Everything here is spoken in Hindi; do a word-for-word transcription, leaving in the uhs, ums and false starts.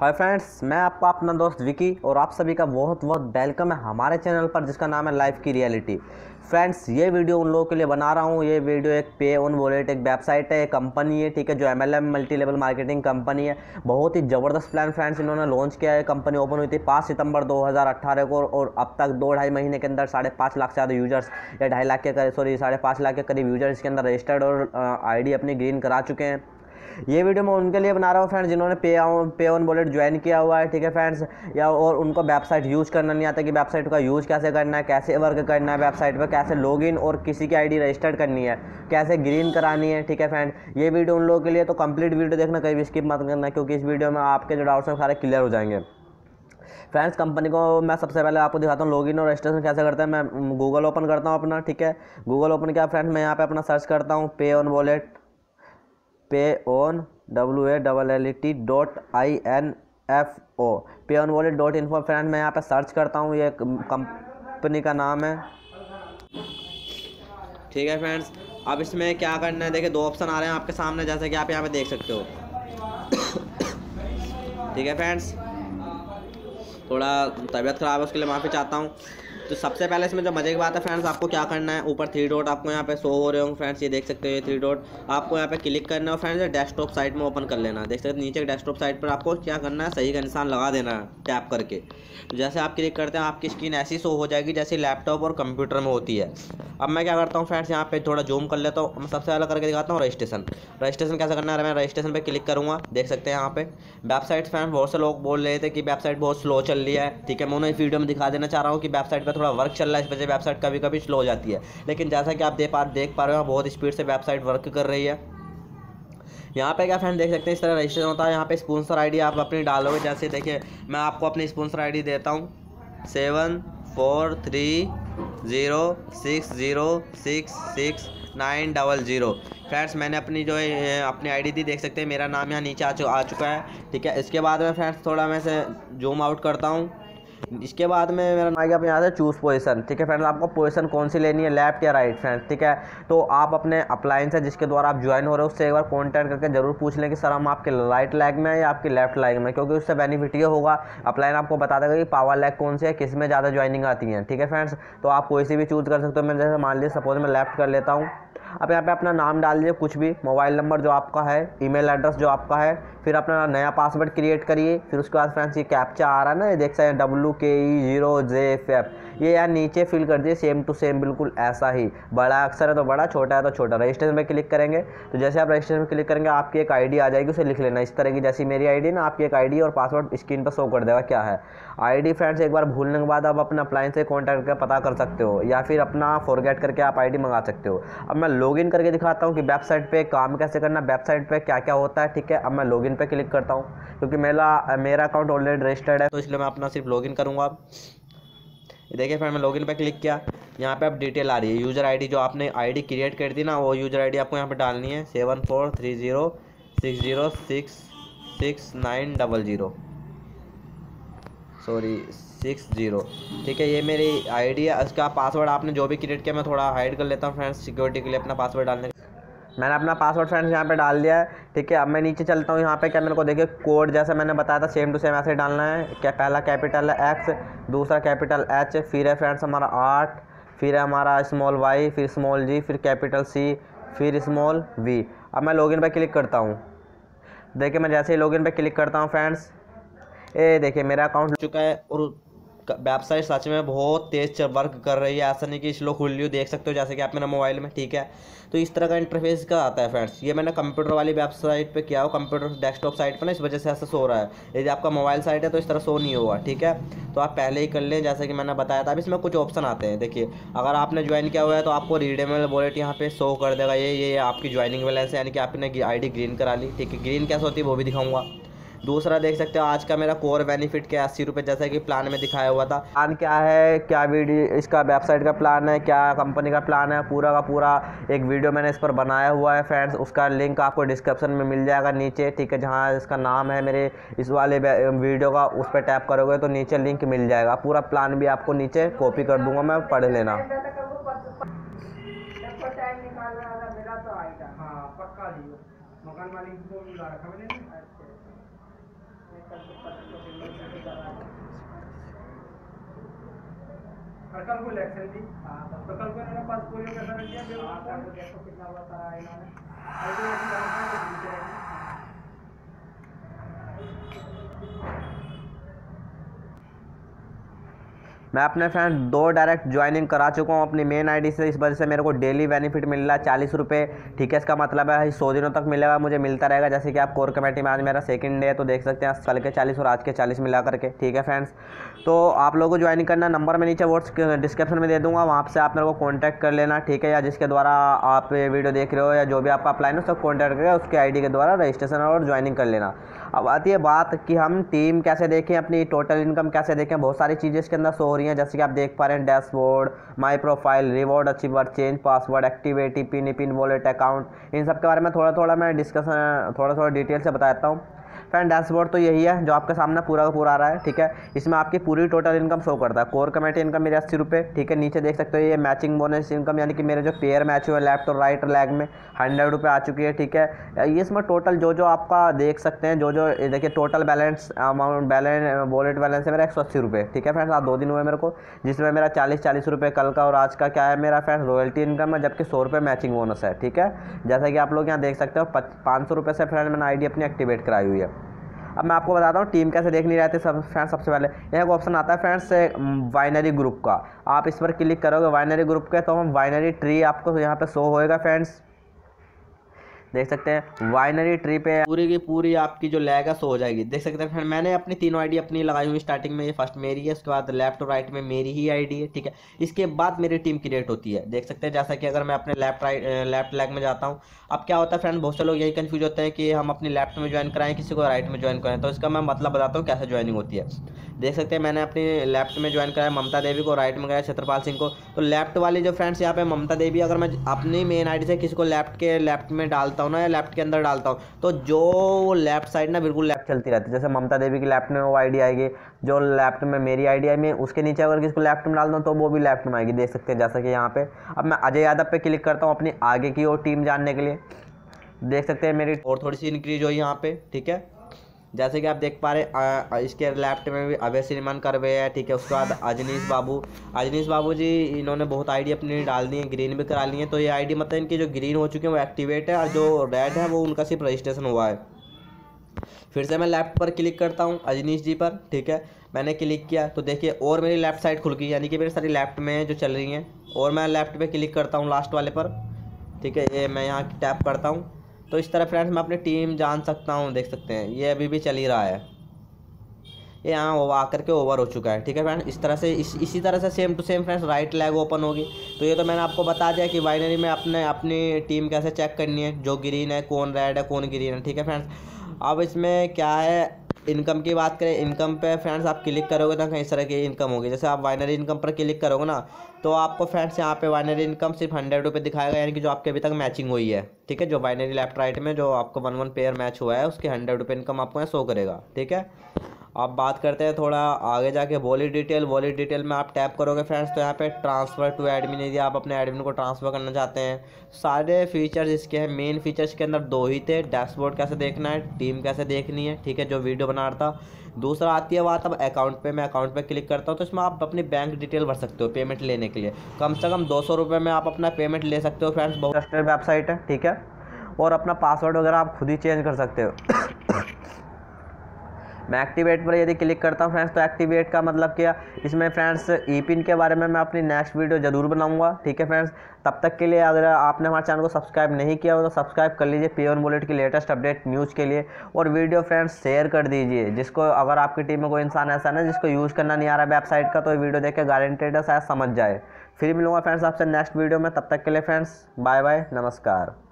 हाय फ्रेंड्स, मैं आपका अपना दोस्त विकी और आप सभी का बहुत बहुत वेलकम है हमारे चैनल पर जिसका नाम है लाइफ की रियलिटी। फ्रेंड्स, ये वीडियो उन लोगों के लिए बना रहा हूँ। ये वीडियो एक पे ऑन वॉलेट एक वेबसाइट है, एक कंपनी है, ठीक है, जो MLM multi level marketing company है। बहुत ही ज़बरदस्त प्लान फ्रेंड्स इन्होंने लॉन्च किया है। कंपनी ओपन हुई थी पाँच सितंबर दो हज़ार अठारह को और अब तक दो ढाई महीने के अंदर साढ़े पाँच लाख से ज़्यादा यूजर्स या ढाई लाख के करीब सॉरी साढ़े पाँच लाख के करीब यूजर्स इसके अंदर रजिस्टर्ड और आई डी अपनी ग्रीन करा चुके हैं। ये वीडियो मैं उनके लिए बना रहा हूँ फ्रेंड्स जिन्होंने पे पे ऑन वॉलेट ज्वाइन किया हुआ है, ठीक है फ्रेंड्स, या और उनको वेबसाइट यूज़ करना नहीं आता कि वेबसाइट का यूज़ कैसे करना है, कैसे वर्क करना है वेबसाइट पर, कैसे लॉगिन और किसी की आईडी रजिस्टर्ड करनी है, कैसे ग्रीन करानी है, ठीक है फ्रेंड्स। ये वीडियो उन लोगों के लिए, तो कंप्लीट वीडियो देखना, कहीं भी स्किप मत करना क्योंकि इस वीडियो में आपके जो डाउट्स हैं सारे क्लियर हो जाएंगे। फ्रेंड्स, कंपनी को मैं सबसे पहले आपको दिखाता हूँ लॉगिन और रजिस्ट्रेशन कैसे करते हैं। मैं गूगल ओपन करता हूँ अपना, ठीक है। गूगल ओपन किया फ्रेंड्स, मैं यहाँ पर अपना सर्च करता हूँ pay on wallet pay on W A double L E T dot I N F O pay on wallet dot info. Friend, मैं यहाँ पे सर्च करता हूँ, ये कंपनी का नाम है, ठीक है फ्रेंड्स। अब इसमें क्या करना है, देखिए दो ऑप्शन आ रहे हैं आपके सामने, जैसे कि आप यहाँ पे देख सकते हो ठीक है फ्रेंड्स, थोड़ा तबीयत ख़राब है उसके लिए माफ़ी चाहता हूँ। तो सबसे पहले इसमें जो मजे की बात है फ्रेंड्स, आपको क्या करना है, ऊपर थ्री डॉट आपको यहाँ पे शो हो रहे होंगे फ्रेंड्स, ये देख सकते हो, ये थ्री डॉट आपको यहाँ पे क्लिक करना है फ्रेंड्स। डेस्कटॉप साइट में ओपन कर लेना, देख सकते हो नीचे डेस्कटॉप साइट पर आपको क्या करना है, सही का निशान लगा देना है टैप करके। जैसे आप क्लिक करते हैं आपकी स्क्रीन ऐसी शो हो जाएगी जैसे लैपटॉप और कंप्यूटर में होती है। अब मैं क्या करता हूँ फ्रेंड्स, यहाँ पे थोड़ा जूम कर लेता हूँ, मैं सबसे पहले करके दिखाता हूँ रजिस्ट्रेशन। रजिस्ट्रेशन कैसे करना है, मैं रजिस्ट्रेशन पर क्लिक करूँगा, देख सकते हैं यहाँ पे वेबसाइट। फ्रेंड्स, बहुत से लोग बोल रहे थे कि वेबसाइट बहुत स्लो चल रही है, ठीक है, मैं उन्हें इस वीडियो में दिखा देना चाह रहा हूँ कि वेबसाइट पर थोड़ा वर्क चल रहा है, इस वजह से वेबसाइट कभी कभी स्लो हो जाती है। लेकिन जैसा कि आप देख पा देख पा रहे हो, बहुत स्पीड से वेबसाइट वर्क कर रही है। यहाँ पे क्या फ्रेंड देख सकते हैं इस तरह रजिस्ट्रेशन होता है। यहाँ पे स्पॉन्सर आईडी आप अपनी डालोगे, जैसे देखिए मैं आपको अपनी स्पॉन्सर आईडी देता हूँ seven four three zero six zero six six nine double zero. Friends, मैंने अपनी जो है अपनी आईडी दी, देख सकते हैं मेरा नाम यहाँ नीचे आ, चु, आ चुका है, ठीक है। इसके बाद में फ्रेंड्स थोड़ा मैं से जूम आउट करता हूँ, इसके बाद में मेरा नाम आप यहाँ से चूज़ पोजीशन, ठीक है फ्रेंड्स, आपको पोजीशन कौन सी लेनी है, लेफ्ट या राइट फ्रेंड्स, ठीक है। तो आप अपने अप्लायंस है जिसके द्वारा आप ज्वाइन हो रहे हो उससे एक बार कॉन्टैक्ट करके जरूर पूछ लें कि सर हम आपके राइट लैग में या आपके लेफ्ट लैग में, क्योंकि उससे बेनिफिट ये होगा अप्लायन आपको बता देगा कि पावर लैग कौन सी है, किस में ज़्यादा ज्वाइनिंग आती है, ठीक है फ्रेंड्स। तो आप कोई सी भी चूज़ कर सकते हो। मैं जैसे मान लीजिए सपोज मैं लेफ्ट कर लेता हूँ। अब यहाँ पे अपना नाम डाल दीजिए, कुछ भी, मोबाइल नंबर जो आपका है, ईमेल एड्रेस जो आपका है, फिर अपना नया पासवर्ड क्रिएट करिए। फिर उसके बाद फ्रेंड्स ये कैप्चा आ रहा है ना, ये देख सकते हैं W K E zero J F F, ये यहाँ नीचे फिल कर दिए सेम टू सेम, बिल्कुल ऐसा ही, बड़ा अक्षर है तो बड़ा, छोटा है तो छोटा। रजिस्ट्रेशन पर क्लिक करेंगे, तो जैसे आप रजिस्ट्रेशन पर क्लिक करेंगे आपकी एक आई डी आ जाएगी, उसे लिख लेना इस तरह की, जैसी मेरी आई डी ना आपकी एक आई डी और पासवर्ड स्क्रीन पर शो कर देगा क्या है आई डी। फ्रेंड्स, एक बार भूलने के बाद आप अपना अप्लायंस से कॉन्टैक्ट करके पता कर सकते हो या फिर अपना फॉरगेट करके आप आई डी मंगा सकते हो। अब मैं लॉगिन करके दिखाता हूँ कि वेबसाइट पे काम कैसे करना, वेबसाइट पे क्या क्या होता है, ठीक है। अब मैं लॉगिन पे क्लिक करता हूँ क्योंकि मेरा मेरा अकाउंट ऑलरेडी रजिस्टर्ड है, तो इसलिए मैं अपना सिर्फ लॉगिन करूँगा। देखिए फ्रेंड, मैं लॉगिन पे क्लिक किया, यहाँ पे अब डिटेल आ रही है, यूज़र आईडी जो आपने आईडी क्रिएट कर दी ना, वो यूज़र आईडी आपको यहाँ पर डालनी है seven four three zero six zero six six nine double zero, sorry six zero, ठीक है। ये मेरी आईडी है, इसका पासवर्ड आपने जो भी क्रिएट किया मैं थोड़ा हाइड कर लेता हूँ फ्रेंड्स सिक्योरिटी के लिए, अपना पासवर्ड डालने के। मैंने अपना पासवर्ड फ्रेंड्स यहाँ पे डाल दिया है, ठीक है। अब मैं नीचे चलता हूँ, यहाँ पे क्या मेरे को देखिए कोड, जैसे मैंने बताया था सेम टू सेम ऐसे डालना है। क्या पहला कैपिटल है एक्स, दूसरा कैपिटल एच, फिर है फ्रेंड्स हमारा आठ, फिर है हमारा स्मॉल वाई, फिर स्मॉल जी, फिर कैपिटल सी, फिर स्मॉल वी। अब मैं लॉगिन पर क्लिक करता हूँ, देखिए मैं जैसे ही लॉगिन पर क्लिक करता हूँ फ्रेंड्स, ये देखिए मेरा अकाउंट चुका है और वेबसाइट सच में बहुत तेज़ वर्क कर रही है। ऐसा नहीं कि स्लो खुल रही हो, देख सकते हो जैसे कि आप मेरा मोबाइल में, ठीक है। तो इस तरह का इंटरफेस का आता है फ्रेंड्स। ये मैंने कंप्यूटर वाली वेबसाइट पे किया हो, कंप्यूटर डेस्कटॉप साइट पर ना, इस वजह से ऐसा शो रहा है। यदि आपका मोबाइल साइट है तो इस तरह शो नहीं होगा, ठीक है। तो आप पहले ही कर लें जैसे कि मैंने बताया था। अब इसमें कुछ ऑप्शन आते हैं, देखिए अगर आपने ज्वाइन किया हुआ है तो आपको रीडेबल वॉलेट यहाँ पे शो कर देगा, ये ये आपकी ज्वाइनिंग बैलेंस है, यानी कि आपने आई डी ग्रीन करा ली, ठीक है। ग्रीन कैसे होती है वो भी दिखाऊंगा। दूसरा देख सकते हो आज का मेरा कोर बेनिफिट क्या है, अस्सी रुपये, जैसा कि प्लान में दिखाया हुआ था। प्लान क्या है, क्या वीडियो इसका वेबसाइट का प्लान है, क्या कंपनी का प्लान है, पूरा का पूरा एक वीडियो मैंने इस पर बनाया हुआ है फ्रेंड्स। उसका लिंक आपको डिस्क्रिप्शन में मिल जाएगा नीचे, ठीक है, जहाँ इसका नाम है मेरे इस वाले वीडियो का, उस पर टैप करोगे तो नीचे लिंक मिल जाएगा। पूरा प्लान भी आपको नीचे कॉपी कर दूँगा मैं, पढ़ लेना। मकान मालिक को मिला रखा मैंने। प्रकल्प को इलेक्शन थी, प्रकल्प को इन्होंने पास पोलियो कैसा रख दिया, देखो कितना हुआ था इन्होंने मैं अपने फ्रेंड दो डायरेक्ट ज्वाइनिंग करा चुका हूँ अपनी मेन आईडी से। इस वजह से मेरे को डेली बेनिफिट मिल रहा है चालीस रुपये। ठीक है, इसका मतलब है सौ दिनों तक मिलेगा, मुझे मिलता रहेगा। जैसे कि आप कोर कमेटी में आज मेरा सेकंड डे है, तो देख सकते हैं कल के चालीस और आज के चालीस मिला करके। ठीक है फ्रेंड्स, तो आप लोगों को ज्वाइन करना, नंबर मैं नीचे व्हाट्सएप डिस्क्रिप्शन में दे दूँगा, वहाँ से आप मेरे को कॉन्टैक्ट कर लेना। ठीक है, या जिसके द्वारा आप वीडियो देख रहे हो या जो भी आपका अपलाइन हो, सब कॉन्टैक्ट करके उसके आई डी के द्वारा रजिस्ट्रेशन और ज्वाइनिंग कर लेना। अब आती है बात कि हम टीम कैसे देखें, अपनी टोटल इनकम कैसे देखें। बहुत सारी चीज़ें इसके अंदर शो हो रही हैं, जैसे कि आप देख पा रहे हैं dashboard, my profile, reward, achiever, change password, activate, pin, E pin wallet, account. इन सब के बारे में थोड़ा थोड़ा मैं डिस्कशन थोड़ा थोड़ा डिटेल से बताता हूँ। फ्रेंड डैशबोर्ड तो यही है जो आपके सामने पूरा का पूरा आ रहा है। ठीक है, इसमें आपकी पूरी टोटल इनकम शो करता है। कोर कमेटी इनकम मेरे अस्सी रुपये। ठीक है, नीचे देख सकते हो ये मैचिंग बोनस इनकम, यानी कि मेरे जो पेयर मैच हुए लेफ्ट और राइट लेग में हंड्रेड रुपये आ चुकी है। ठीक है, ये इसमें टोटल जो जो आपका देख सकते हैं, जो जो देखिए total balance amount balance wallet balance है मेरा एक सौ अस्सी रुपये। ठीक है फ्रेंड्स, आज दो दिन हुए मेरे को, जिसमें मेरा चालीस चालीस रुपये कल का और आज का क्या है मेरा फ्रेंड्स रॉयल्टी इनकम है, जबकि सौ रुपये मैचिंग बोनस है। ठीक है, जैसा कि आप लोग यहाँ देख सकते हो पाँच सौ रुपये से फ्रेंड मैंने आई डी अपनी एक्टिवेट कराई हुई है। अब मैं आपको बताता हूँ टीम कैसे देखनी रहती है सब फ्रेंड्स। सबसे पहले यहाँ एक ऑप्शन आता है फ्रेंड्स वाइनरी ग्रुप का, आप इस पर क्लिक करोगे वाइनरी ग्रुप के, तो हम वाइनरी ट्री आपको यहाँ पे शो होएगा। फ्रेंड्स देख सकते हैं वाइनरी ट्री पे पूरी की पूरी आपकी जो लैग है सो हो जाएगी। देख सकते हैं फ्रेंड मैंने अपनी तीनों आईडी अपनी लगाई हुई, स्टार्टिंग में ये फर्स्ट मेरी है, उसके बाद लेफ्ट और राइट में मेरी ही आईडी है। ठीक है, इसके बाद मेरी टीम क्रिएट होती है। देख सकते हैं जैसा कि अगर मैं अपने लेफ्ट राइट लेफ्ट लैग में जाता हूँ, अब क्या होता है फ्रेंड बहुत से लोग यही कन्फ्यूज होते हैं कि हम अपनी लेफ्ट में ज्वाइन कराएं किसी को राइट में ज्वाइन कराएं, तो इसका मैं मतलब बताता हूँ कैसे ज्वाइनिंग होती है। देख सकते हैं मैंने अपनी लेफ्ट में ज्वाइन कराया ममता देवी को, राइट में कराया छत्रपाल सिंह को। तो लेफ्ट वाली जो फ्रेंड्स यहाँ पे ममता देवी, अगर मैं अपनी मेन आईडी से किसी को लेफ्ट के लेफ्ट में डालता हूँ ना या लेफ्ट के अंदर डालता हूँ, तो जो वो लेफ्ट साइड ना बिल्कुल लेफ्ट चलती रहती है। जैसे ममता देवी की लेफ्ट में वो आईडी आएगी, जो लेफ्ट में मेरी आईडी आई, मैं उसके नीचे अगर किसको लेफ्ट में डाल दूँ तो वो भी लेफ्ट में आएगी। देख सकते हैं जैसा कि यहाँ पे अब मैं अजय यादव पे क्लिक करता हूँ अपनी आगे की ओर टीम जानने के लिए। देख सकते हैं मेरी और थोड़ी सी इंक्रीज हुई यहाँ पे। ठीक है, जैसे कि आप देख पा रहे आ, इसके लेफ्ट में भी अभय श्रीमान करवे है। ठीक है, उसके बाद अजनीश बाबू अजनीश बाबू जी इन्होंने बहुत आईडी अपनी डाल दी है, ग्रीन भी करा ली है। तो ये आईडी मतलब इनकी जो ग्रीन हो चुकी है वो एक्टिवेट है, और जो रेड है वो उनका सिर्फ रजिस्ट्रेशन हुआ है। फिर से मैं लेफ्ट पर क्लिक करता हूँ अजनीश जी पर। ठीक है, मैंने क्लिक किया तो देखिए और मेरी लेफ्ट साइड खुल गई, यानी कि मेरी सारी लेफ्ट में जो चल रही हैं। और मैं लेफ्ट पर क्लिक करता हूँ लास्ट वाले पर। ठीक है, ये मैं यहाँ टैप करता हूँ, तो इस तरह फ्रेंड्स मैं अपनी टीम जान सकता हूँ। देख सकते हैं ये अभी भी चल ही रहा है, ये यहाँ वो आकर के ओवर हो चुका है। ठीक है फ्रेंड्स, इस तरह से इस, इसी तरह से same to same friends right leg open होगी। तो ये तो मैंने आपको बता दिया कि वाइनरी में अपने अपनी टीम कैसे चेक करनी है, जो ग्रीन है कौन रेड है कौन ग्रीन है। ठीक है फ्रेंड्स, अब इसमें क्या है इनकम की बात करें, इनकम पे फ्रेंड्स आप क्लिक करोगे तो कहीं इस तरह की इनकम होगी। जैसे आप वाइनरी इनकम पर क्लिक करोगे ना, तो आपको फ्रेंड्स यहाँ पे वाइनरी इनकम सिर्फ हंड्रेड रुपये दिखाएगा, यानी कि जो आपके अभी तक मैचिंग हुई है। ठीक है, जो वाइनरी लेफ्ट राइट में जो आपको वन वन पेयर मैच हुआ है उसके हंड्रेड रुपये इनकम आपको यहाँ शो करेगा। ठीक है, अब बात करते हैं थोड़ा आगे जाके वॉलेट डिटेल। वॉलेट डिटेल में आप टैप करोगे फ्रेंड्स, तो यहाँ पे ट्रांसफ़र टू एडमिन, यदि आप अपने एडमिन को ट्रांसफ़र करना चाहते हैं। सारे फीचर्स इसके हैं, मेन फीचर्स के अंदर दो ही थे, डैशबोर्ड कैसे देखना है, टीम कैसे देखनी है। ठीक है, जो वीडियो बना रहा था। दूसरा आती है बात अब अकाउंट पे, मैं अकाउंट पे क्लिक करता हूँ, तो इसमें आप अपनी बैंक डिटेल भर सकते हो पेमेंट लेने के लिए। कम से कम दो सौ रुपये में आप अपना पेमेंट ले सकते हो फ्रेंड्स, बहुत ट्रस्टेड वेबसाइट है। ठीक है, और अपना पासवर्ड वगैरह आप खुद ही चेंज कर सकते हो। मैं एक्टिवेट पर यदि क्लिक करता हूं फ्रेंड्स, तो एक्टिवेट का मतलब क्या, इसमें फ्रेंड्स ईपिन के बारे में मैं अपनी नेक्स्ट वीडियो ज़रूर बनाऊंगा। ठीक है फ्रेंड्स, तब तक के लिए अगर आपने हमारे चैनल को सब्सक्राइब नहीं किया हो तो सब्सक्राइब कर लीजिए पेओनवॉलेट की लेटेस्ट अपडेट न्यूज़ के लिए, और वीडियो फ्रेंड्स शेयर कर दीजिए जिसको, अगर आपकी टीम में कोई इंसान ऐसा ना जिसको यूज़ करना नहीं आ रहा है वेबसाइट का, तो ये वीडियो देख के गारंटेड है शायद समझ जाए। फिर मिलूंगा फ्रेंड्स आपसे नेक्स्ट वीडियो में, तब तक के लिए फ्रेंड्स बाय बाय, नमस्कार।